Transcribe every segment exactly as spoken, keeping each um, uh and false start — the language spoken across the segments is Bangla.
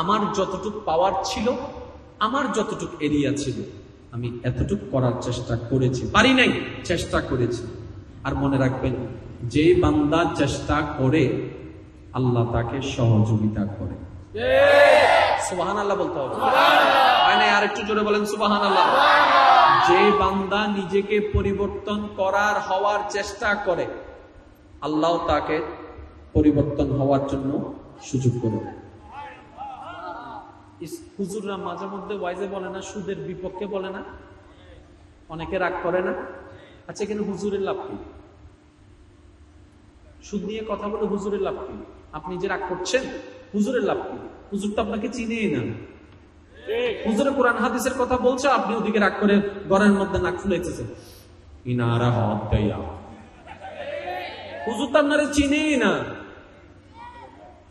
আমার যতটুক পাওয়ার ছিল, আমার যতটুক এরিয়া ছিল, আমি এতটুক করার চেষ্টা করেছি। পারি নাই, চেষ্টা করেছি। আর মনে রাখবেন, যে বান্দা চেষ্টা করে আল্লাহ তাকে সহযোগিতা করে। সুবহানাল্লাহ বলতে হবে। আর একটু জোরে বলেন সুবহানাল্লাহ। যে বান্দা নিজেকে পরিবর্তন করার হওয়ার চেষ্টা করে আল্লাহ তাকে পরিবর্তন হওয়ার জন্য সুযোগ করে। হুজুররা মাঝে মধ্যে ওয়াইজে বলে না, সুদের বিপক্ষে বলে না, অনেকে রাগ করে না। আচ্ছা, কিন্তু হুজুরের লাভ কি? সুদ নিয়ে কথা বলে হুজুরের লাভ কি? আপনি যে রাগ করছেন, হুজুরের লাভ কি? হুজুর তো আপনাকে চিনেই না। হুজুরে কোরআন হাদিসের কথা বলছে, আপনি ওদিকে রাগ করে ঘরের মধ্যে নাক ফুলাইতেছেন। ইনারা হদ্দাইয়া, হুজুর তো আপনারা চিনেই না।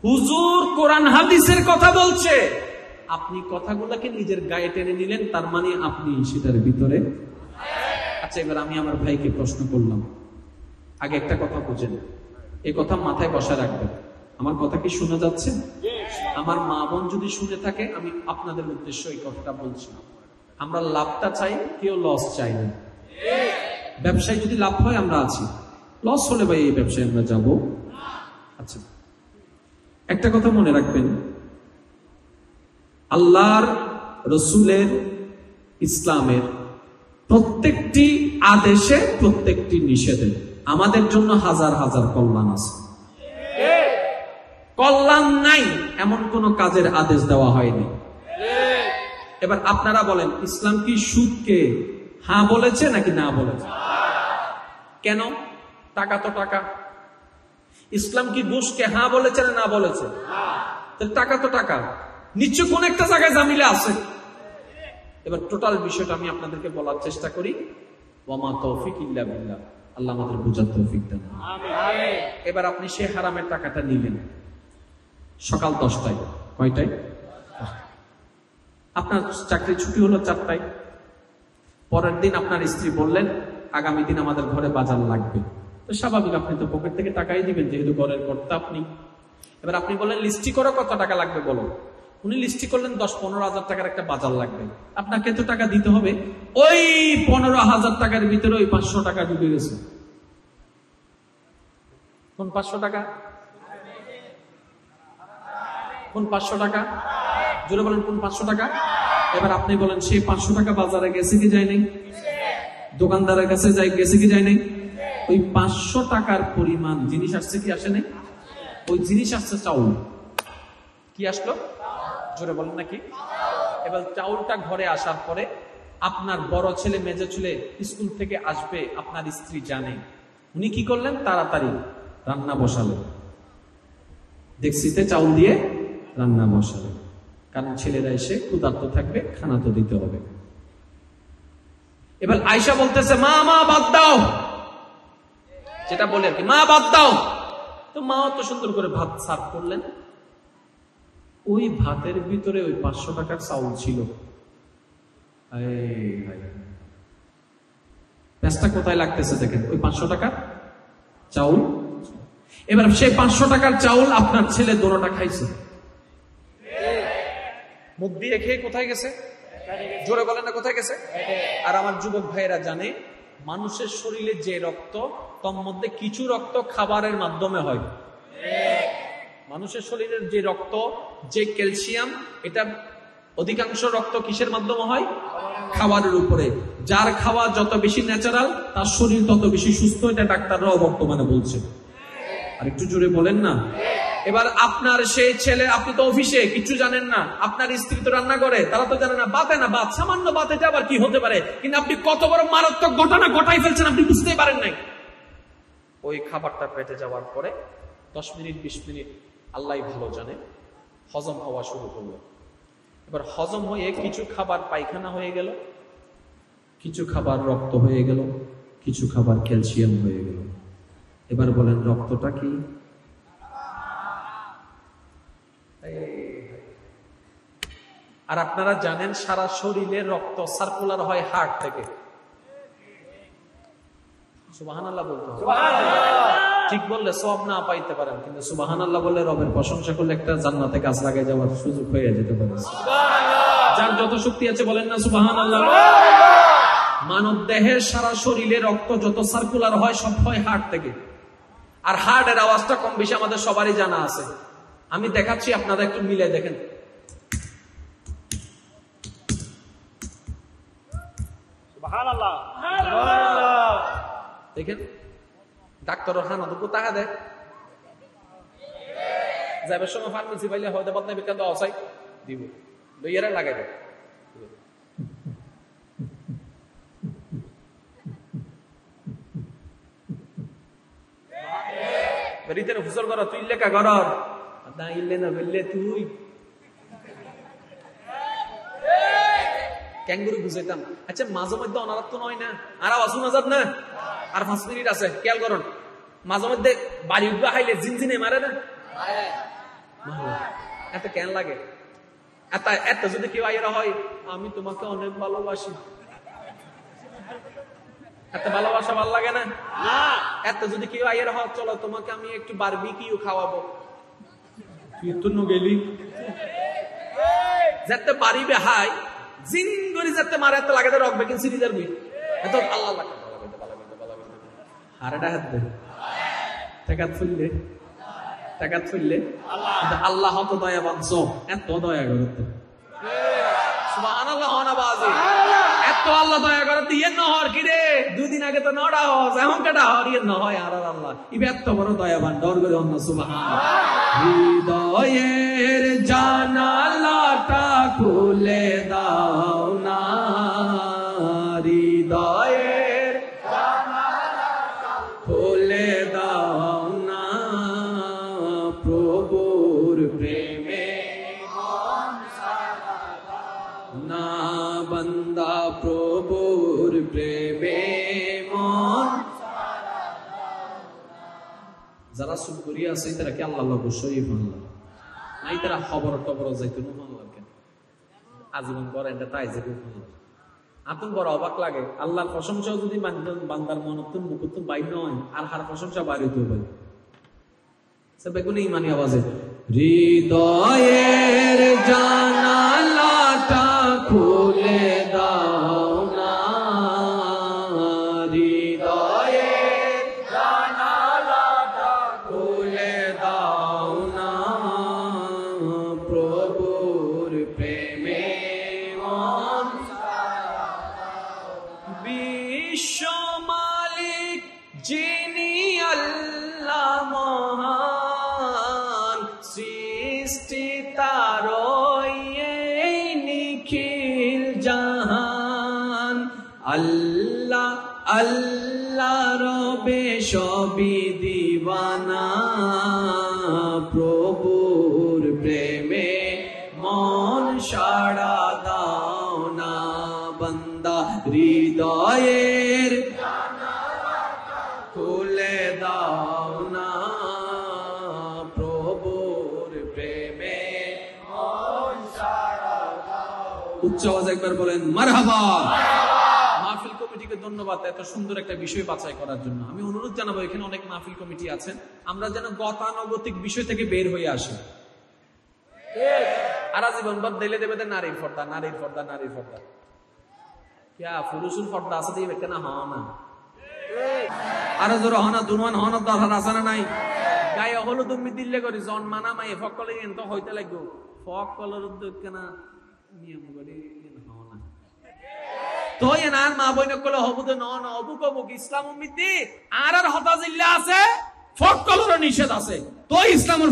হুজুর কোরআন হাদিসের কথা বলছে, আপনি কথাগুলোকে নিজের গায়ে টেনে নিলেন, তার মানে আপনি সেটার ভিতরে। আচ্ছা, এবার আমি আমার ভাইকে প্রশ্ন করলাম, আগে একটা কথা বুঝেন, এই কথা মাথায় বসা রাখবেন। আমার কথা কি শোনা যাচ্ছে? আমার মা বোন যদি শুনে থাকে, আমি আপনাদের উদ্দেশ্য এই কথাটা বলছি। আমরা লাভটা চাই, কেউ লস চাই না। ব্যবসায় যদি লাভ হয় আমরা আছি, লস হলে ভাই এই ব্যবসায় আমরা যাব। আচ্ছা, একটা কথা মনে রাখবেন, আল্লাহর রসুলের ইসলামের প্রত্যেকটি আদেশে প্রত্যেকটি নিষেধে আমাদের জন্য হাজার হাজার কল্যাণ আছে। কল্যাণ নাই এমন কোন কাজের আদেশ দেওয়া হয়নি। এবার আপনারা বলেন, ইসলাম কি সুদকে হ্যাঁ বলেছে নাকি না বলেছে? কেন? টাকা তো টাকা। ইসলাম কি ঘুষকে হ্যাঁ বলেছে না না বলেছে? টাকা তো টাকা, নিশ্চয় কোন একটা জায়গায় ঝামেলা আছে। এবার টোটাল বিষয়টা আমি আপনাদেরকে বলার চেষ্টা করি। ওয়ামা তৌফিক ইল্লা বিল্লাহ, আল্লাহ আমাদের বুঝার তৌফিক দেন। এবার আপনি সেই হারামের টাকাটা নিলেন সকাল দশটায়, কয়টায়? আপনার চাকরি ছুটি হলো চারটায়। পরের দিন আপনার স্ত্রী বললেন, আগামী দিন আমাদের ঘরে বাজার লাগবে। তো স্বাভাবিক, আপনি তো পকেট থেকে টাকাই দিবেন, যেহেতু ঘরের কর্তা আপনি। এবার আপনি বললেন লিস্টি করো, কত টাকা লাগবে বলো। উনি লিস্টি করলেন দশ পনেরো হাজার টাকার একটা বাজার লাগবে। আপনাকে তো টাকা দিতে হবে। ওই পনেরো হাজার টাকার ভিতরে ওই পাঁচশো টাকা ডুবে গেছে। কোন পাঁচশো টাকা? কোন পাঁচশো টাকা? জোরে বলেন, কোন পাঁচশো টাকা? এবার আপনি বলেন, সেই পাঁচশো টাকা বাজারে গেছে কি যায় নাই? দোকানদারের কাছে যাই গেছে কি যায় নাই? ওই পাঁচশো টাকার পরিমাণ জিনিস আসছে কি আসে নাই? ওই জিনিস আসছে চাউল। কি আসলো? জোরে বলেন নাকি? এবার চাউলটা ঘরে আসার পরে আপনার বড় ছেলে মেজো ছেলে স্কুল থেকে আসবে, আপনার স্ত্রী জানে। উনি কি করলেন? তাড়াতাড়ি রান্না বসালেন, ডেকচিতে চাউল দিয়ে রান্না বসালেন, কারণ ছেলেরা এসে ক্ষুধার্ত থাকবে, খানা তো দিতে হবে। এবার আয়েশা বলতেছে, মা মা বাদ দাও, যেটা বলে আর কি, মা বাদ দাও। তো মা তো সুন্দর করে ভাত সার্ভ করলেন। ওই ভাতের ভিতরে ওই পাঁচশো টাকার চাউল ছিল। পেঁচটা কোথায় লাগতেছে দেখেন, ওই পাঁচশো টাকার চাউল। এবার সেই পাঁচশো টাকার চাউল আপনার ছেলে দোনোটা খাইছে, মুখ দিয়ে খেয়ে কোথায় গেছে? জোরে বলেন না, কোথায় গেছে? আর আমার যুবক ভাইয়েরা জানে, মানুষের শরীরে যে রক্ত, তার মধ্যে কিছু রক্ত খাবারের মাধ্যমে হয়। মানুষের শরীরের যে রক্ত, যে ক্যালসিয়াম, এটা অধিকাংশ রক্ত কিসের মাধ্যমে হয়? খাবারের উপরে। যার খাওয়া যত বেশি ন্যাচারাল, তার শরীর তত বেশি সুস্থ, এটা ডাক্তাররাও বর্তমানে বলছে। আর একটু জোরে বলেন না। এবার আপনার সেই ছেলে, আপনি তো অফিসে কিছু জানেন না, আপনার স্ত্রী তো রান্না করে, তারা তো জানে না। বাতে না বাত, সামান্য বাত, এটা আবার কি হতে পারে? কিন্তু আপনি কত বড় মারাত্মক ঘটনা ঘটাই ফেলছেন, আপনি বুঝতেই পারেন নাই। ওই খাবারটা পেটে যাওয়ার পরে দশ মিনিট বিশ মিনিট আল্লাহ ভালো জানে হজম হওয়া শুরু করলো। এবার হজম হয়ে কিছু খাবার পায়খানা হয়ে গেল, কিছু খাবার রক্ত হয়ে গেল, কিছু খাবার ক্যালসিয়াম হয়ে গেল। এবার বলেন রক্তটা কি? আর আপনারা জানেন সারা শরীরে রক্ত সার্কুলার হয় হার্ট থেকে। সুবহানাল্লাহ বলতে হবে। ঠিক বললে সব না পাইতে পারেন, কিন্তু সুবহানাল্লাহ বললে রবের প্রশংসা করলে একটা জান্নাতে কাজ লাগায় যাওয়ার সুযোগ পেয়ে যেতে পারেন। যার যত শক্তি আছে বলেন না সুবহানাল্লাহ। মানব দেহের সারা শরীরে রক্ত যত সার্কুলার হয় সব হয় হার্ট থেকে, আর হার্টের আওয়াজটা কম বেশি আমাদের সবারই জানা আছে। আমি দেখাচ্ছি, আপনারা একটু মিলে দেখেন। সুবহানাল্লাহ সুবহানাল্লাহ। দেখেন ডাক্তারের হানা দুটো টাকা দেয়, যাইবার সময় ফার্মেসি পাইলে হয়তো বদনা বিখ্যাত অসাই দিব লইয়ারা লাগাই দেয়। বেরিতের হুসর কর তুই লেখা কর না ইলে না বললে তুই ক্যাঙ্গুরু বুঝাইতাম। আচ্ছা মাঝে মধ্যে অনারাত তো নয় না, আর আসুন আজাদ না আর পাঁচ মিনিট আছে, খেয়াল করুন। মাঝে মধ্যে বাড়ি উঠবে হাইলে জিনজিনে মারে না, এত কেন লাগে? এত এত যদি কেউ আইরা হয় আমি তোমাকে অনেক ভালোবাসি, এত ভালোবাসা ভালো লাগে না? এত যদি কেউ আইরা হয় চলো তোমাকে আমি একটু বারবিকিউ খাওয়াবো, তুই তো গেলি যাতে বাড়ি বেহাই জিন করে যাতে মারে, এত লাগাতে রকবে কিন্তু সিরিজের বই এত আল্লাহ লাগে। দুদিন আগে তো নড়া হস, এমন কেটা হর ইয়ে নহয় আর আল্লাহ ইবে এত বড় দয়াবান, ডর করে অন্য সুবহানাল্লাহ। জানালাটা খুলে দাও না হৃদয়ে, প্রভুর প্রেমে মন। যারা চুপ করিয়া আছে তারা কি আল্লাহ অবশ্যই মানলাম নাই, তারা খবর টবর যাইতে মানলাম কেন আজীবন করে এটা তাই যে আতন বড় অবাক লাগে। আল্লাহর প্রশংসা যদি বান্দার মন অত্যন্ত মুখত্ব বাইর নয়, আর হার প্রশংসা বাইরে হইতে পারে সে বেগুনি ইমানি আওয়াজে। হৃদয়ের জানালাটা খুলে দাও না, হৃদয়ের জানালাটা খুলে দাও না, প্রভুর প্রেমে মন সারা দাও। বিশ্ব মালিক যিনি আল্লাহ মহান, সৃষ্টি তারো আল্লাহ আল্লাহ রবে সবই দিওয়ানা, প্রভুর প্রেমে মন সাড়া দাও না বান্দা, হৃদয়ের জানালাটা খুলে দাও না, প্রভুর প্রেমে মন সাড়া দাও। উচ্চ আওয়াজে একবার বলেন মারহাবা। ধন্যবাদ এত সুন্দর একটা বিষয় বাছাই করার জন্য। আমি অনুরোধ জানাবো, এখানে অনেক মাহফিল কমিটি আছেন, আমরা যেন গতানুগতিক বিষয় থেকে বের হয়ে আসি। আর আজীবন ভর দেলে দেবে নারীর পর্দা নারীর পর্দা নারীর পর্দা, ইয়া পুরুষের পর্দা আছে দিয়ে একটা না হওয়া না, আর জোরে হনা দুনওয়ান হনা দরকার আছে না নাই? গায়ে হলুদ তুমি দিলে করি জন্মানা মাই ফকলে এত হইতে লাগবে, ফক কলর উদ্যোগ কেনা নিয়ম গড়ি সম্পর্ক আর টিকিব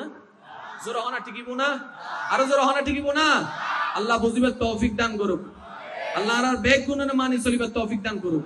না, জোর হনা টিকিব না, আরো জোর হনা টিকিব না। আল্লাহ বুঝিবার তৌফিক দান করুক, আল্লাহ আর বেগ গুণের মানি চলিবার তৌফিক দান করুক।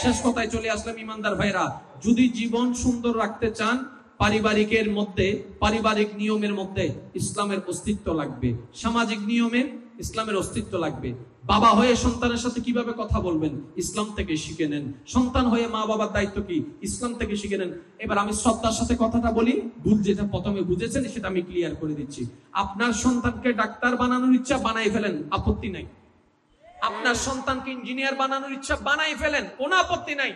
শেষ কথায় চলে আসলাম। ইমানদার ভাইরা, যদি জীবন সুন্দর রাখতে চান পারিবারিকের মধ্যে, পারিবারিক নিয়মের মধ্যে ইসলামের অস্তিত্ব লাগবে, সামাজিক নিয়মে ইসলামের অস্তিত্ব লাগবে, বাবা হয়ে সন্তানের সাথে কিভাবে কথা বলবেন ইসলাম থেকে শিখে নেন, সন্তান হয়ে মা বাবার দায়িত্ব কি ইসলাম থেকে শিখে নেন। এবার আমি শ্রদ্ধার সাথে কথাটা বলি, ভুল যেটা প্রথমে বুঝেছেন সেটা আমি ক্লিয়ার করে দিচ্ছি। আপনার সন্তানকে ডাক্তার বানানোর ইচ্ছা বানাই ফেলেন, আপত্তি নাই। আপনার সন্তানকে ইঞ্জিনিয়ার বানানোর ইচ্ছা বানাই ফেলেন, কোনো আপত্তি নাই।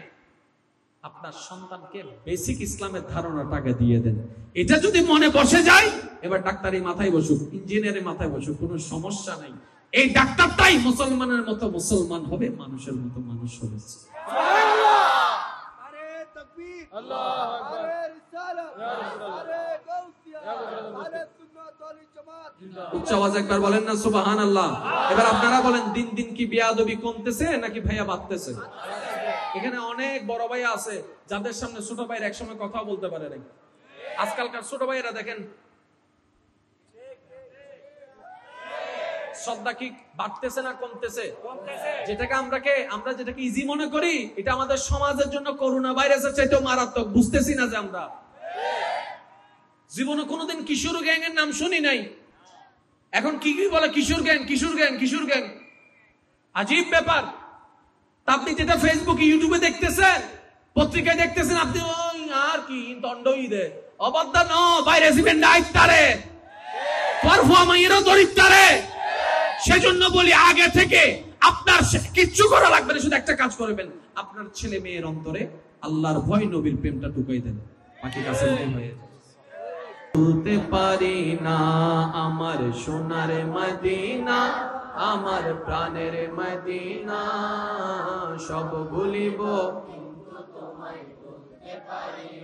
আপনার সন্তানকে বেসিক ইসলামের ধারণাটাকে দিয়ে দেন, এটা যদি মনে বসে যায় এবার ডাক্তারি মাথায় বসুক, ইঞ্জিনিয়ারের মাথায় বসুক, কোনো সমস্যা নাই। এই ডাক্তারটাই মুসলমানের মতো মুসলমান হবে, মানুষের মতো মানুষ হবে। উচ্চ আওয়াজ একবার বলেন না সুবহানাল্লাহ। এবার আপনারা বলেন দিন দিন কি বেয়াদবি কমতেছে নাকি ভাইয়া বাড়তেছে? এখানে অনেক বড় ভাই আছে যাদের সামনে ছোট ভাইয়ের একসময় কথা বলতে পারে নাই, আজকালকার ছোট ভাইয়েরা দেখেন শ্রদ্ধা কি বাড়তেছে না কমতেছে? যেটাকে আমরা কে আমরা যেটাকে ইজি মনে করি এটা আমাদের সমাজের জন্য করোনা ভাইরাসের চাইতে মারাত্মক। বুঝতেছি না যে আমরা জীবনে কোনোদিন কিশোর গ্যাং এর নাম শুনি নাই, এখন কি কি বলে কিশোর গ্যাং কিশোর গ্যাং কিশোর গ্যাং, আজীব ব্যাপার। আপনি যেটা ফেসবুকে ইউটিউবে দেখতেছেন, পত্রিকায় দেখতেছেন, আপনি আর কি দণ্ডই দে অবাধ্য না বাইরে জীবন দায়িত্বারে পারফরমাইরা দরিদ্রারে। সেজন্য বলি আগে থেকে আপনার কিচ্ছু করা লাগবে না, শুধু একটা কাজ করবেন, আপনার ছেলে মেয়ের অন্তরে আল্লাহর ভয় নবীর প্রেমটা ঢুকাই দেন, বাকি কাজ এমনি হয়ে যাবে। বলতে পারি না আমার সোনার মদিনা, আমার প্রাণের মদিনা, সব ভুলিব কিন্তু তোমায় বলতে পারি